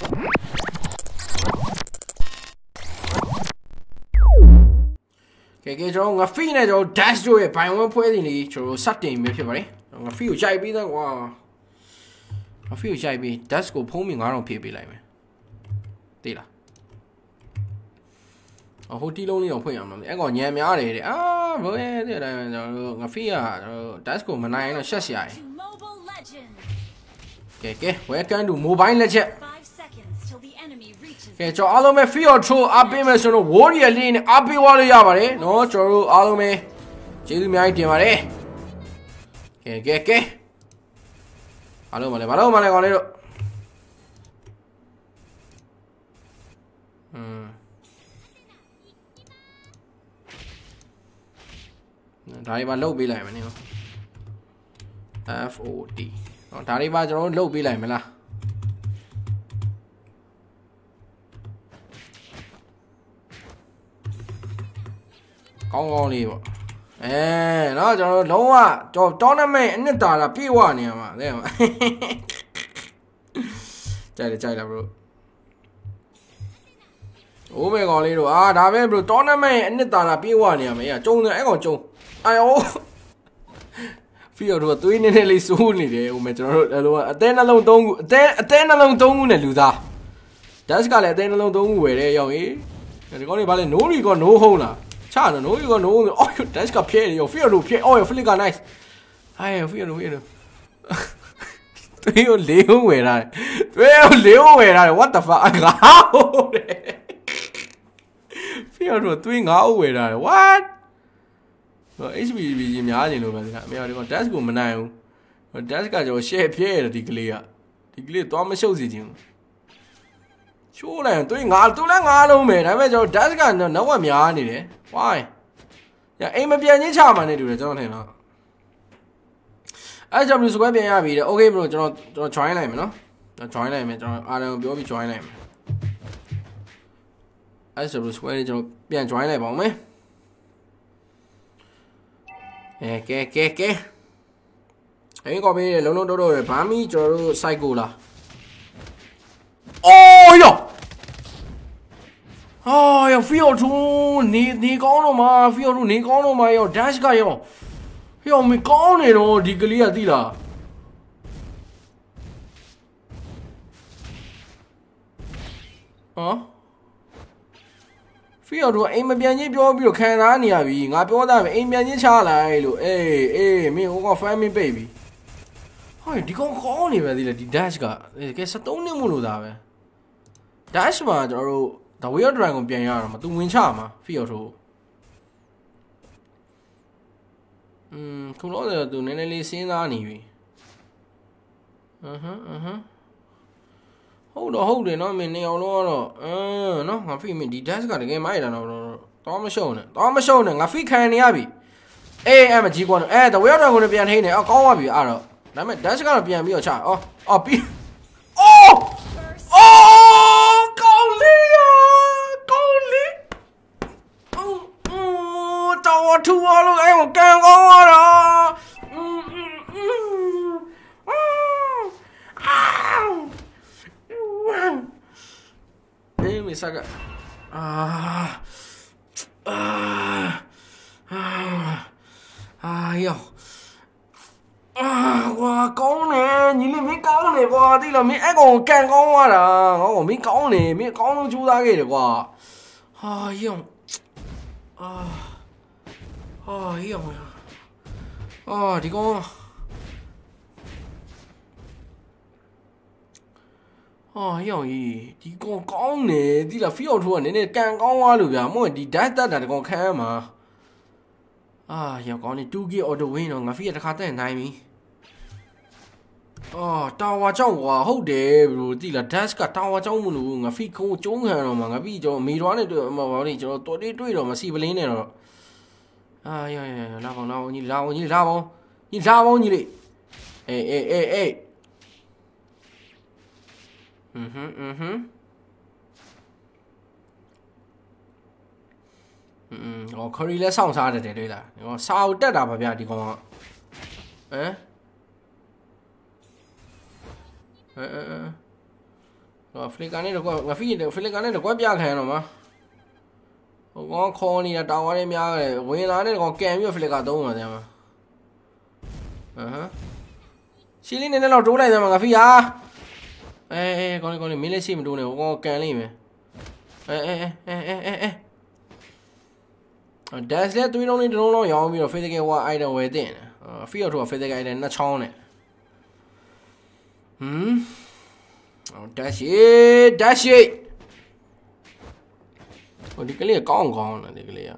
ကျွန်တော် ငါ free နဲ့ကျွန်တော် dash တို့ရဲ့ buy one ပွဲစဉ်လေးကျွန်တော် စတင် ပြီးဖြစ်ပါတယ် ငါ free ကိုရိုက်ပြီးသားကွာ ငါ free ကိုရိုက်ပြီး dash ကို ဖုံးပြီး 9000 ဖြည့်ပေးလိုက်မယ် သိလား ဟိုတီးလုံးလေးတော့ဖွင့်ရမှာ အဲ့ကောင်ညံများတယ်တဲ့ ဘယ်လိုလဲဒီအတိုင်းကျွန်တော် ငါ free က dash ကိုမနိုင်တော့ ရှက် ရှာရည် ကဲ welcome to mobile legend ကဲကျွန်တော်အားလုံးပဲ free or throw အပေးမယ်ဆိုတော့ warrior လေးနဲ့အပေးသွားလို့ရပါတယ်နော် ကျွန်တော်တို့အားလုံးပဲကျေးဇူးအများကြီးတင်ပါတယ် ကဲ အားလုံးပါလေကောင်လေးတို့ ဒါတွေပါလှုပ်ပေးလိုက်မယ်နော် FOD ဒါတွေပါကျွန်တော်လှုပ်ပေးလိုက်မလား ကောင်းကောင်းလေးပေါ့ ကျွန်တော်လုံးဝ tournament အနှစ်သာရပြည့်ဝနေမှာ သိရမလား ကြိုက်လား bro အိုးမေကောင်လေးတို့ ဒါပဲ bro tournament အနှစ်သာရပြည့်ဝနေမှာ အေးကကျုံတယ် အဲ့ကောင်ကျုံ အိုး ဖီယိုတို့ကသွေးနည်းနည်းလေးစိုးနေတယ် အိုးမေ ကျွန်တော်တို့အဲ့လိုကအသဲနှလုံး 3 ခု အသဲနှလုံး 3 ခု နဲ့လူသား dash ကလည်းအသဲနှလုံး 3 ခုဝယ်တယ် ရောက်ပြီ ဒီကောင်လေးဘာလဲ no record no home လား Chana, no, you got no. Oh, you dash got Pierre, your fear, no, Pierre. Oh, your flicker nice. I fear no, you know. Trio Leo, where I. Trio Leo, where I. What the fuck? How? Fear no, twin out where I. What? HBB, you know, I didn't know. May I want dash go manio. But dash got your share Pierre, the clear. The clear Thomas shows it you. Sure, I'm doing all too long, I don't mean. I bet your dash got no one behind it. Why? Yeah, aim at Pianich Harmony to the Jonathan. I jump to square behind me. Okay, bro, don't try name, no? Don't try name, I don't be trying name. I jump to square, don't be trying name on me. Okay. Ain't got me a little dodo, Pammy, Joro, Psychola. Oh, yo! Oh, yo, feel too. Nikonoma, feel too. Nikonoma, yo, dash guy, yo. Yo, me con it, oh, Diglia Dilla. Huh? Feel to aim a bianchi, you can't, Anya, being up your damn aim bianchi, child. Eh, me, who got family baby. Hi, Dicon con it, the dash guy. It gets a tony mulu, Dash man, or. ဒါဝေးရဒရန်ကိုပြန်ရအောင် သူဝင်ချမှာဖီယောထိုး ခုလောတယ်သူနည်းနည်းလေးစဉ်းစားနေပြီ ဟုတ်တော့ဟုတ်တယ်နော် မင်းနေအောင်လို့တော့ နော် ငါဖီမင်းဒီဒက်စ်ကတကယ်မိုက်တာနော် တော့မရှုံးနဲ့ တော့မရှုံးနဲ့ ငါဖီခံနေရပြီ အေးအမကြီးကွာနော် ဒါဝေးရဒရန်ကိုပြန်ထိနေ ကောင်းသွားပြီ အဲ့တော့ ဒါပေမဲ့ဒက်စ်ကတော့ပြန်ပြီးတော့ချ ပြီး ဒီကောင်ကောင်းနေဒီလာဖီအောက်ထိုးကနည်းနည်းကန်ကောင်းသွားလို့ဗျာမဟုတ်ဒီဒက်စတက်တာတကောင်ခံရမှာယောက်ကောင်းနေ 2k auto win တော့ငါဖီကတခါတည်းနိုင်ပြီတာဝါကြောက်ကွာဟုတ်တယ်ဘရိုတိလာဒက်စကတာဝါကြောက်မလို့ငါဖီကိုကျုံးခံတော့မှာငါဖီကျွန်တော်တွေ့တော့မှာစီပလင်းနဲ့တော့ လာပါလာပါညီလေး အေး ခရီးလဲစောင့်စားတယ်တွေ့လားဒီကောင်စာအုပ်တက်တာပါဗျာဒီကောင်က Oh, dash it, dash it. Oh, the clear gone, the clear.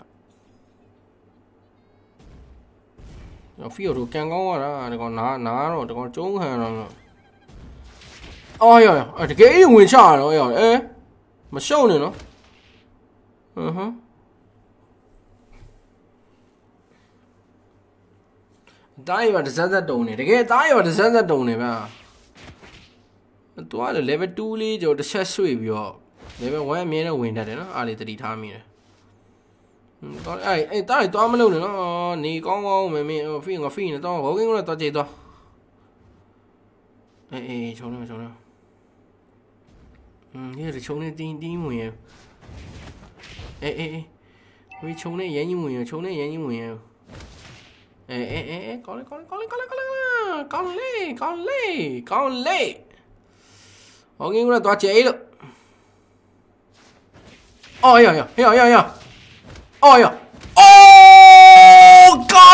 No fear who can go on, they're going to narrow, they're going to her. Oh, yeah, the game wins out, oh, yeah, eh? My show, you know. Die by the Zaza Donny, the gate die by the Zaza Donny, man. To all the level 2 leads or the chest sweep, yo. Level 1 minute win that, you know, all the 3 times. Hey, that's it, I'm alone, you know. Hey, I'm going to go to the oh, yeah. Oh, yeah. Oh, go!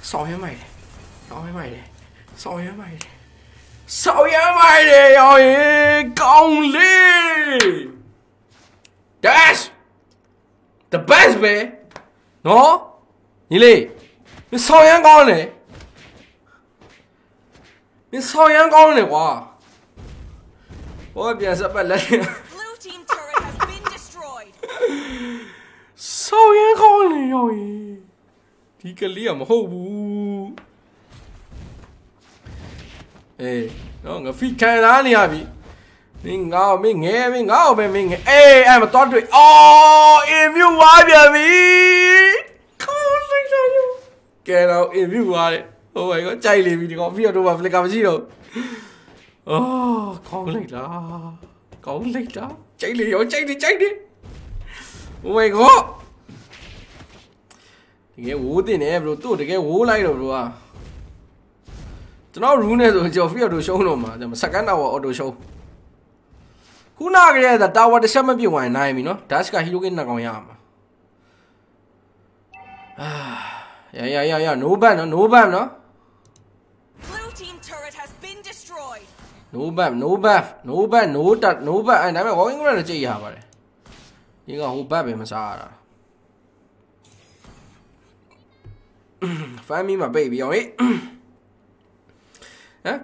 Saw him, mate. That's the best, man. No? You saw him going. It's how young only war. What is up? Blue team turret has been destroyed. So young only. He can leave a whole. Hey, no, if he can't, I'll Ming out, Ming. Hey, I'm a thought. Oh, if you want me, come on, get out if you want it. Oh my god, chạy liền vì có việc đâu mà phải làm gì đâu. Oh, con lệch đó, chạy đi. Oh my god, cái hú thì này rồi tụt cái hú lại rồi à. Cho nó rú này rồi cho việc đồ show nó mà sạc cái nào ở đồ show. Cú nào cái này tao vào để xem mấy biểu ngoài này mình nó, đã sạc cái lúc nào còn nhà mà. Yeah, no ban. Blue team turret has been destroyed. No ban. I never going around to you, but you got who baby Masada. Find me my baby, all right?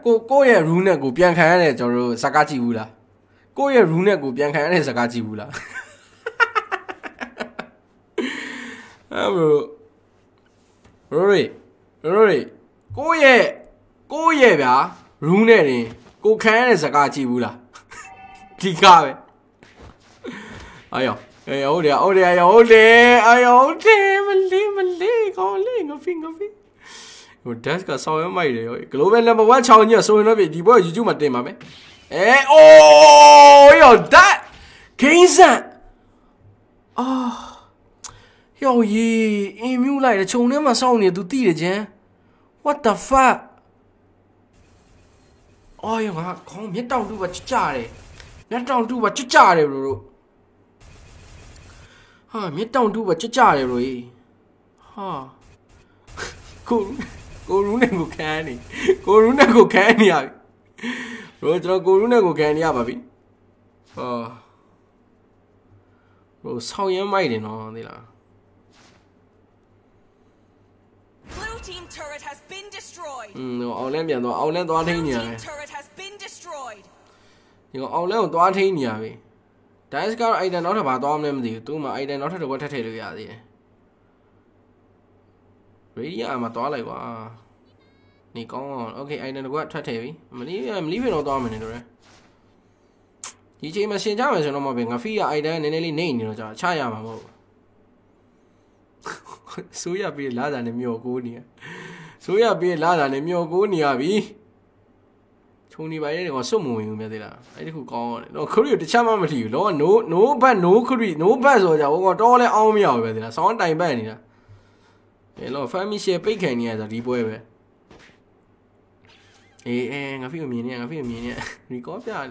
Go, Runa go Biancanet or Sakachi Wula. Rory, go ye, ba. Running, go can as a gachi bula. Ticave. Ayo, I old day, your desk is so mighty. Global number 1 challenge, you're so enough. The boy, you do my day, mammy. Eh, oh, yo, that king's that. Oh. Yo, ye, emu like the chone ma sao ni tu ti de je. What the fuck? Oh, yo, come here down to what you charlie. Bro. Huh, me down to what you charlie, bro. Huh. Go rune go canny. Bro, go rune go canny, baby. Oh. Bro, sao ye mai de no, de la. Blue team turret has been destroyed. Blue team turret has been destroyed. That's got I don't know about all them. Do my I don't know what to tell you. Really, I'm a dollar. Okay, I don't know what to tell you. I'm leaving no dominator. You change machine damage and no more being a fear. I don't any name, you know, Chayama. So, yeah, be a lad and a mule, good. So yeah, be la da ne mio go ni a bi. Tony by any or some moving medilla. I could call no curry to chamamity. No, no, but no curry, no basso that got all the army out with it. Sometime banner. Hello, family share bacon here, the reboy. Eh, a few minutes. Record that.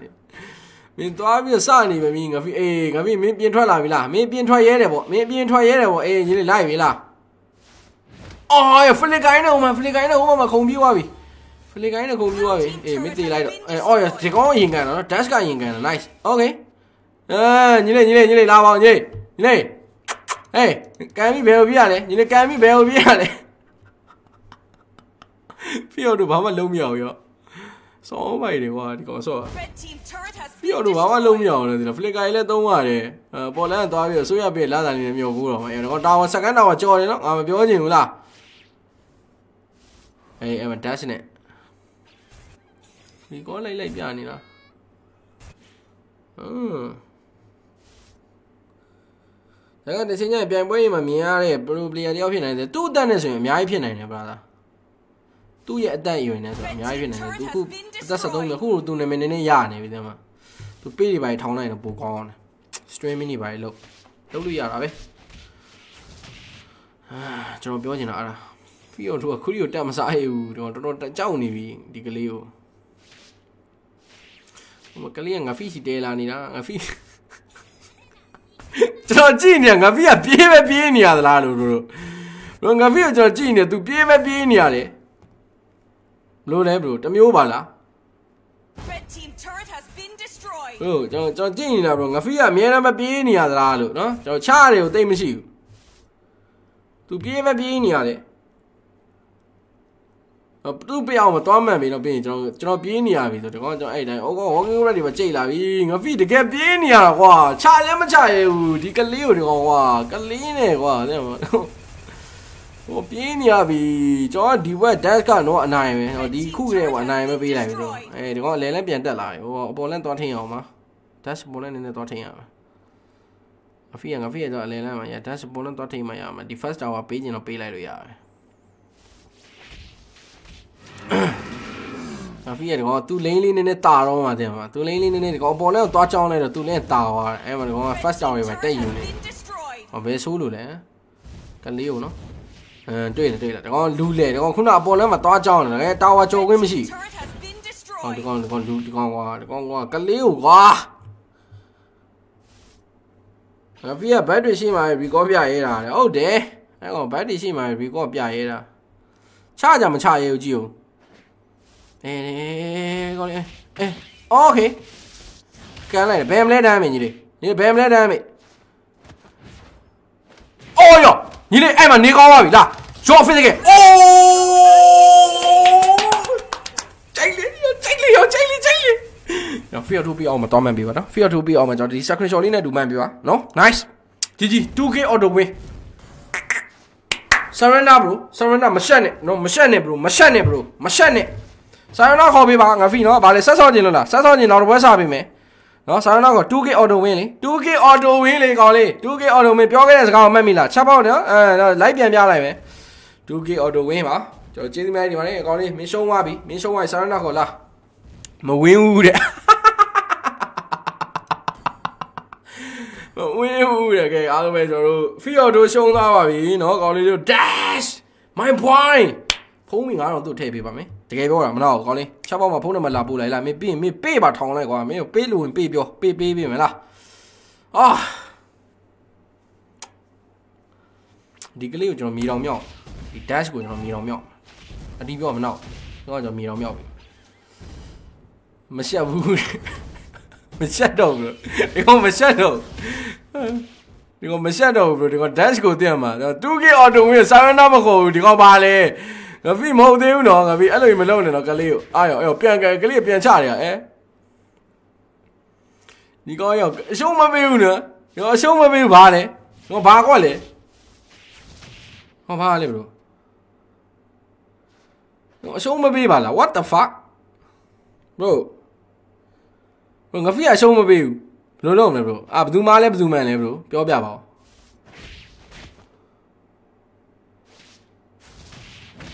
Mean to have your son, even mean of egg, I mean, maybe in Twila Villa, maybe in Triadable, maybe in Triadable, eh, you lie villa. Oh, I feel like I know, my computer. Flick, I know, computer. Eh, Mitty Light. Oh, you're taking on, that's going in, nice. Okay. You lay, lava, yay. Hey, can we be you can be barely. Feel to Baba Lumio. So my reward goes off. Feel to Baba Lumio, the Flick Island, don't worry. Poland, Davio, so you'll be a lad in your guru. And what our second hour, Jordan, I'm a Bionula. Hey, I'm attaching it. We go like Yanina. I got the senior Bambay, Mamia, probably at the opinion. Two dinners in my opinion, brother. 2 years that you in my opinion. That's a don't who do them in a yarn with them. To pity by town and a book on. Streaming by look. Don't do yarn. John Bionina. Feel to a curio damns I don't jowny, Digaleo. Macalian, a fishy day, Lanina, a fish. Georginian, a via Pievenia, Lalo. Longa via Georginia to Pievenia. Lolebro, Tamiobala. Red team turret has been destroyed. Oh, Georgina, Longa via Miana Pienia, Lalo, no? Georgiario, they miss you. To Pievenia. Do be our torment, you know, being Jobbinia with the one to eight. Oh, ready for Jayla being a feed to get Binia. What? Chayamacha, you can leave it on what? Galine, what? Oh, Binia be John Dewey, that's got no name, or the cool one name will be like, eh, the one let me and that lie, or Bolan Tortilla. That's Bolan in the Tortilla. A fear, that's Bolan Tortilla. The first hour page in a pay like we are. I feel too lane in a tower, madam. Too lane in a gobble, touch on it, too late tower. Ever go first hour if I take you. Obey Sulu, eh? Can you no? Do it, all do later. All could not bowl them a touch on a tower choke. Let me see. On the gong, the gong, can you? I feel bad to see my Ricopia era. Oh, there. I go bad to see my Ricopia era. Charge them a child, you. Eh, okay. Can I bam let damage? You bam let damage. Oh, yo, you didn't ever nick all of that. Show for the game. Oh, Jaylee. Now, fear to be on my Tom and Beaver. Fear to be on my Jody. Sacrificial in a do my Beaver. No, nice. GG, 2K all the way. Surrender, bro. Surrender, machine. No, machine, bro. Machine, bro. Machine. Sayonara ko bhi banga fi no, bale 600 jin no rupees abi me. No, sayonara ko 2k auto win le. 2k auto win le kaun le. 2k auto me pyo kae de sakaw mat mi la. Chat paw no. Live pyan pya lai me. 2k auto win ba. Chao cheethi mai di ma le kaun le min song wa bi. Min song wa sayonara ko la. Ma win wu de. Ma win wu de kae a lo me chao lo fi auto song twa ba bi no kaun le dash. My point. พงมีงาတော့သူ့ထည့်ပေးပါမယ်တကယ်ပြောတာမနာဘူးကောင်းလေးချက်ပေါက်မှာဖုန်းနံပါတ်လာပို့လိုက်လားမင်းပြီးရင်မင်းပေးပါထောင်းလိုက်ကွာမင်းကိုပေးလို့ဝင်ပေးပြောပေးပေးမယ်လားအာဒီကလေးကိုကျွန်တော်မီတော်မြောက်ဒီ ဒီကမဆက်တော့ဘူးဒီက dance ကိုတင်မှာတော့ what the fuck bro ငါဖီးအရှုံးမပေးဘူး No, no, no, bro. Ah, do my left, do my left, bro. Pure Baba.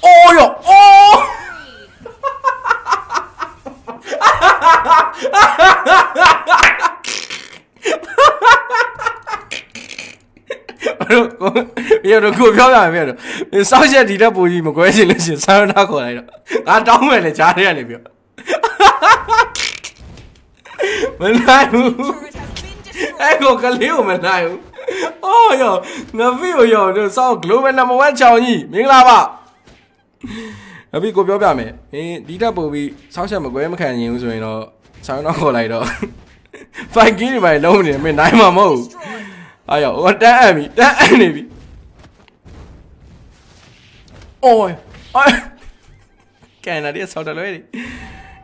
Oh, yo, 别人给我漂亮一遍的，上线你这补一没关系了，行，三十大口来着，俺当面来加点里边，门来哟，哎我个六门来哟，哦哟，我非要这上楼门那么晚叫你，明白吧？那别给我漂亮没？哎，你这补比上线没关系，没看见有谁了，三十大口来着，反正你买楼呢，没来嘛毛。 Ayo, what that enemy? Oh, can I get out already?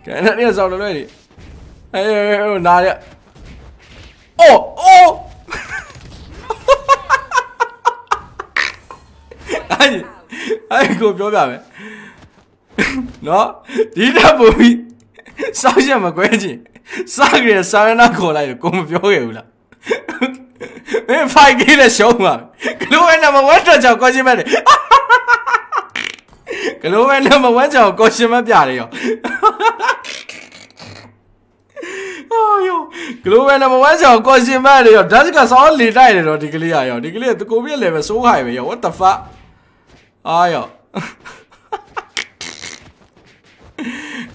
Can I get out already? Hey, not yet. Oh, oh! I go blow that. No, did that movie? Sergeant McGuire, Sergeant Saranaco, like a combo. 没发给了小马，可我那么晚上叫高兴买的，哈哈哈哈哈！可我那么晚上高兴买别的哟，哈哈哈哈！哎呦，可我那么晚上高兴买的哟，这是个啥厉害的咯？这个厉害哟，这个厉害都够别来个受害没有？我的发，哎呦，哈哈哈！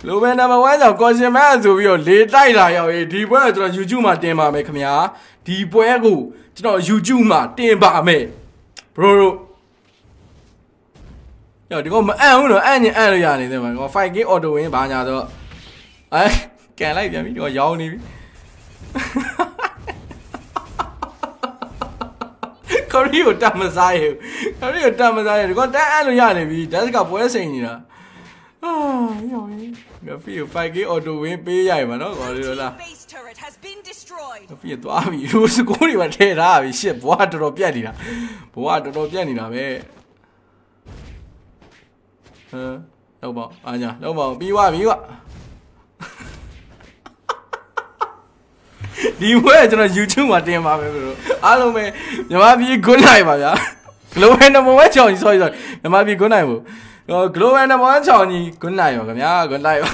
可我那么晚上高兴买的哟，厉害了哟！哎，这不要做舅舅嘛，爹妈没看呀？ Di boleh aku, cina jujur mah, tembak me, bro. Ya, di kau main tu, main tu yang ni, tu mah. Kau fight game order ini banyak tu. Eh, kena lagi ni, kau jauh ni. Kau riu tak mesai, kau tak main tu yang ni, dah sekarang boleh sini lah. Ah, yo, kau fight game order ini payah mah, kau riu lah. 别多啊！比如是公里嘛，这啥？比现不按这种变的了，不按这种变的了呗。嗯，老板，俺家老板比我比我。你我也就那有钱嘛，这嘛呗，不是？俺老妹，你妈比滚来嘛呀！老妹那么晚叫你说一说，你妈比滚来不？老妹那么晚叫你滚来哟，干嘛滚来哟？